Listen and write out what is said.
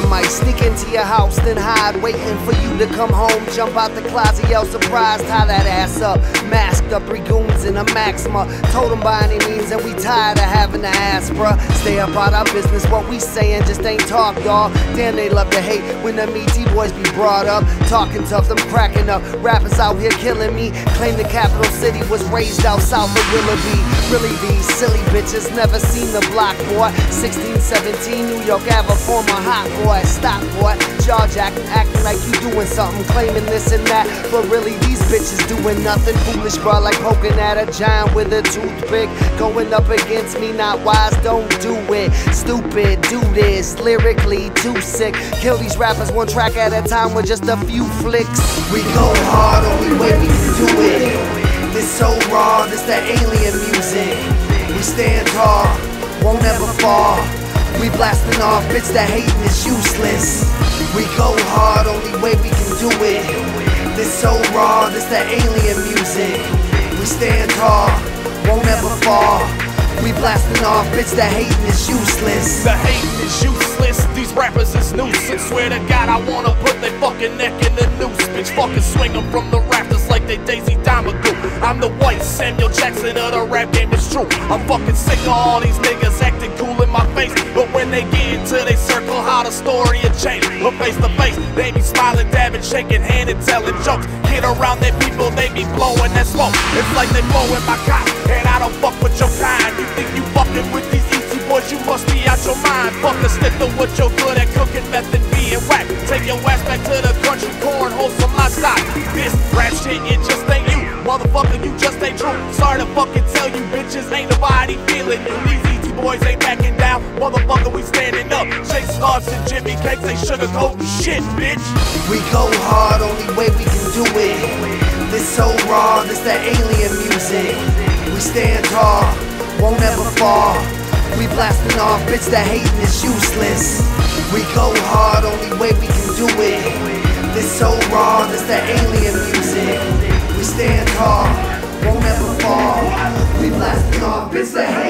I might sneak into your house, then hide, waiting for you to come home. Jump out the closet, yell surprised, tie that ass up. Masked up, regoons in a Maxima. Told them by any means, and we tired of having to ask, bruh. Stay about our business, what we sayin' just ain't talk, y'all. Damn, they love to hate when them ET boys be brought up. Talking tough, them cracking up. Rappers out here killing me. Claim the capital city was raised out south of Willoughby. Really, these silly bitches never seen the block, boy. 1617 New York Ave, former hot boy. Stop, boy. Charge acting like you doing something, claiming this and that. But really, these bitches doing nothing. Foolish, bro, like poking at a giant with a toothpick. Going up against me, not wise, don't do it. Stupid, do this. Lyrically, too sick. Kill these rappers one track at a time with just a few flicks. We go hard, only way we can do it. This so raw, this that alien music. We stand tall, won't ever fall. We blasting off, bitch, that hating is useless. We go hard, only way we can do it. This so raw, this that alien music. We stand tall, won't ever fall. We blasting off, bitch, that hating is useless. The hating is useless, these rappers is nuisance. Swear to God, I wanna put their fucking neck in the noose. Bitch, fucking swing them from the rafters like they Daisy Domagu. I'm the white Samuel Jackson of the rap game, it's true. I'm fucking sick of all these niggas acting cool in my face, but when they get into they circle, how the story will change. But face to face, they be smiling, dabbing, shaking hand and telling jokes. Get around their people, they be blowing that smoke. It's like they blowing my cock, and I don't fuck with your kind. You think you fucking with these easy boys, you must be out your mind. Fucking stick to what you're good at, cooking meth and being whack. Take your ass back to the country, cornhole some livestock. This rap shit, it just ain't you, motherfucker, you just ain't true. Sorry to fucking tell you, bitches, ain't nobody feeling you. These easy boys ain't backing down, motherfucker, we standing up. Shake scarves and Jimmy cakes, they sugarcoat shit, bitch. We go hard, only way we can do it. This so raw, this that alien music. We stand tall, won't ever fall. We blasting off, bitch, that hating is useless. We go hard, only way we can do it. This so raw, this that alien music. We stand tall, won't ever fall. We blasting off, bitch, that hating.